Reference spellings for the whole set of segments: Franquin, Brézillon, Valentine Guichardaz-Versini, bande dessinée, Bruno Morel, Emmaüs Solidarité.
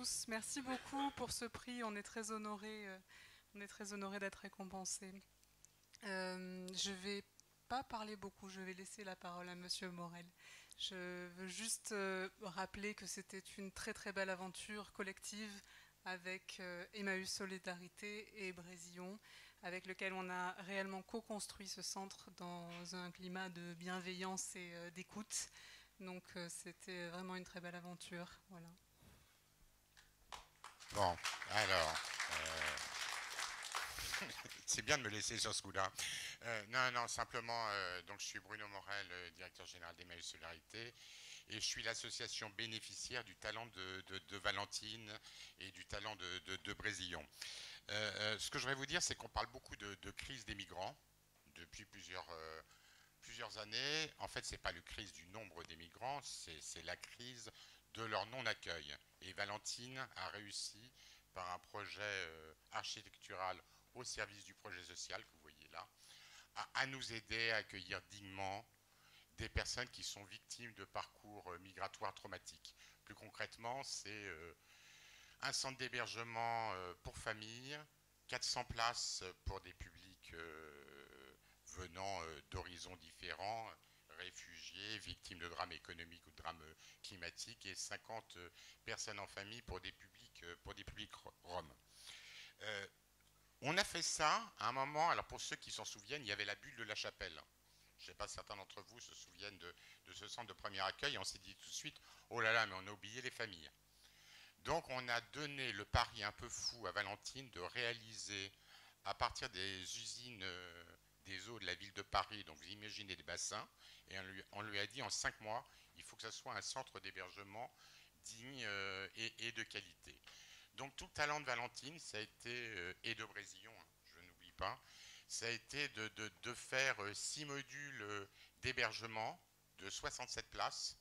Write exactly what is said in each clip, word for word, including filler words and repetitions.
tous. Merci beaucoup pour ce prix. On est très honorés, euh, on est très honorés d'être récompensés. Euh, je ne vais pas parler beaucoup. Je vais laisser la parole à Monsieur Morel. Je veux juste euh, rappeler que c'était une très très belle aventure collective avec euh, Emmaüs Solidarité et Brézillon, avec lequel on a réellement co-construit ce centre dans un climat de bienveillance et euh, d'écoute. Donc euh, c'était vraiment une très belle aventure. Voilà. Bon, alors, euh, c'est bien de me laisser sur ce coup-là. Euh, non, non, simplement, euh, donc je suis Bruno Morel, directeur général d'Emmaüs Solidarité, et je suis l'association bénéficiaire du talent de, de, de Valentine et du talent de, de, de Brézillon. Euh, ce que je voudrais vous dire, c'est qu'on parle beaucoup de, de crise des migrants depuis plusieurs, euh, plusieurs années. En fait, ce n'est pas la crise du nombre des migrants, c'est la crise de leur non-accueil. Et Valentine a réussi, par un projet euh, architectural au service du projet social, que vous voyez là, à, à nous aider à accueillir dignement des personnes qui sont victimes de parcours euh, migratoires traumatiques. Plus concrètement, c'est... Euh, un centre d'hébergement pour famille, quatre cents places pour des publics venant d'horizons différents, réfugiés, victimes de drames économiques ou de drames climatiques, et cinquante personnes en famille pour des publics, pour des publics roms. Euh, on a fait ça à un moment, alors pour ceux qui s'en souviennent, il y avait la bulle de la Chapelle. Je ne sais pas si certains d'entre vous se souviennent de, de ce centre de premier accueil, et on s'est dit tout de suite, oh là là, mais on a oublié les familles. Donc on a donné le pari un peu fou à Valentine de réaliser à partir des usines euh, des eaux de la ville de Paris, donc vous imaginez des bassins, et on lui, on lui a dit en cinq mois, il faut que ce soit un centre d'hébergement digne euh, et, et de qualité. Donc tout le talent de Valentine, ça a été, euh, et de Brézillon, hein, je n'oublie pas, ça a été de, de, de faire six modules euh, d'hébergement de soixante-sept places.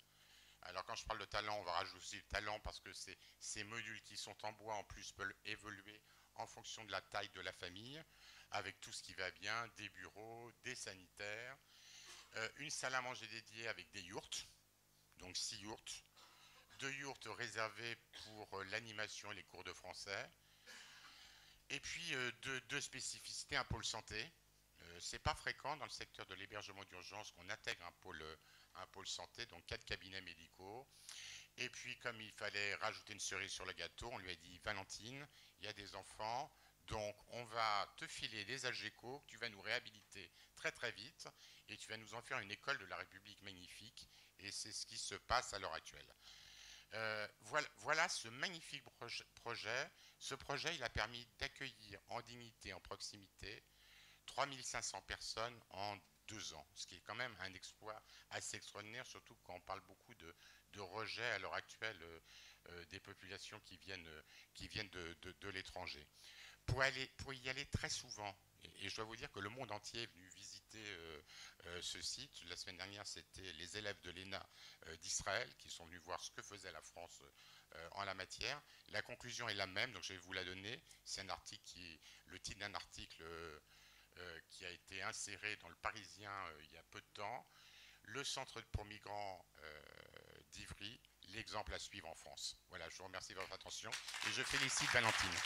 Alors quand je parle de talent, on va rajouter le talent parce que ces, ces modules qui sont en bois en plus peuvent évoluer en fonction de la taille de la famille, avec tout ce qui va bien, des bureaux, des sanitaires, euh, une salle à manger dédiée avec des yourtes, donc six yourtes, deux yourtes réservées pour l'animation et les cours de français, et puis euh, deux, deux spécificités, un pôle santé. Euh, c'est pas fréquent dans le secteur de l'hébergement d'urgence qu'on intègre un pôle un pôle santé, donc quatre cabinets médicaux. Et puis, comme il fallait rajouter une cerise sur le gâteau, on lui a dit, Valentine, il y a des enfants, donc on va te filer des algécos, tu vas nous réhabiliter très très vite, et tu vas nous en faire une école de la République magnifique, et c'est ce qui se passe à l'heure actuelle. Euh, voilà, voilà ce magnifique projet. Ce projet, il a permis d'accueillir en dignité, en proximité, trois mille cinq cents personnes en deux ans, ce qui est quand même un exploit assez extraordinaire, surtout quand on parle beaucoup de, de rejet à l'heure actuelle euh, euh, des populations qui viennent, euh, qui viennent de, de, de l'étranger. Pour, pour y aller très souvent, et, et je dois vous dire que le monde entier est venu visiter euh, euh, ce site. La semaine dernière, c'était les élèves de l'ENA euh, d'Israël qui sont venus voir ce que faisait la France euh, en la matière. La conclusion est la même, donc je vais vous la donner. C'est un article qui, le titre d'un article... Euh, Euh, qui a été inséré dans le Parisien euh, il y a peu de temps, le centre pour migrants euh, d'Ivry, l'exemple à suivre en France. Voilà, je vous remercie de votre attention et je félicite Valentine.